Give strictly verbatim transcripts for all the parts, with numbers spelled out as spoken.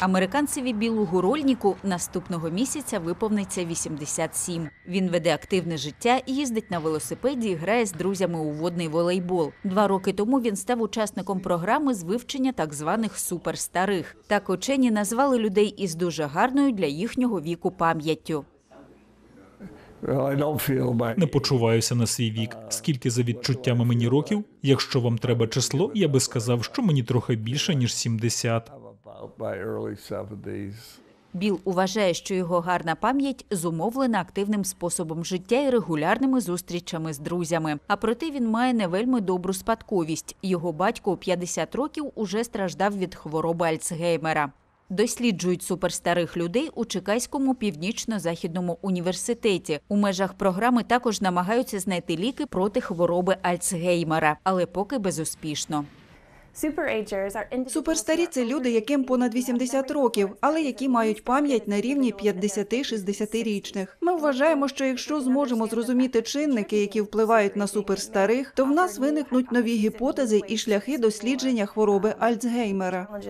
Американцеві Біллу Гурольніку наступного місяця виповниться вісімдесят сім. Він веде активне життя, їздить на велосипеді і грає з друзями у водний волейбол. Два роки тому він став учасником програми з вивчення так званих суперстарих. Так учені назвали людей із дуже гарною для їхнього віку пам'яттю. Не почуваюся на свій вік. Скільки за відчуттями мені років? Якщо вам треба число, я би сказав, що мені трохи більше, ніж сімдесят. Білл вважає, що його гарна пам'ять зумовлена активним способом життя і регулярними зустрічами з друзями. А проте він має не вельми добру спадковість. Його батько у п'ятдесят років уже страждав від хвороби Альцгеймера. Досліджують суперстарих людей у Чикаському північно-західному університеті. У межах програми також намагаються знайти ліки проти хвороби Альцгеймера, але поки безуспішно. Суперстарі – це люди, яким понад вісімдесят років, але які мають пам'ять на рівні п'ятдесяти-шістдесятирічних. Ми вважаємо, що якщо зможемо зрозуміти чинники, які впливають на суперстарих, то в нас виникнуть нові гіпотези і шляхи дослідження хвороби Альцгеймера.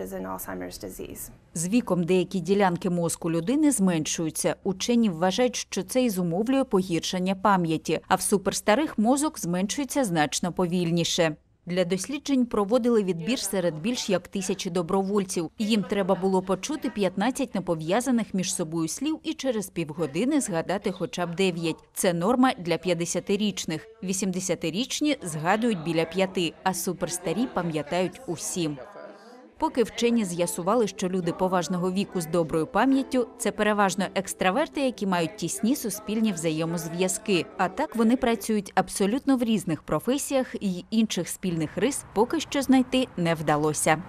З віком деякі ділянки мозку людини зменшуються. Учені вважають, що це і зумовлює погіршення пам'яті, а в суперстарих мозок зменшується значно повільніше. Для досліджень проводили відбір серед більш як тисячі добровольців. Їм треба було почути п'ятнадцять непов'язаних між собою слів і через півгодини згадати хоча б дев'ять. Це норма для п'ятдесятирічних. вісімдесятирічні згадують біля п'яти, а суперстарі пам'ятають усім. Поки вчені з'ясували, що люди поважного віку з доброю пам'яттю – це переважно екстраверти, які мають тісні суспільні взаємозв'язки. А так вони працюють абсолютно в різних професіях, і інших спільних рис поки що знайти не вдалося.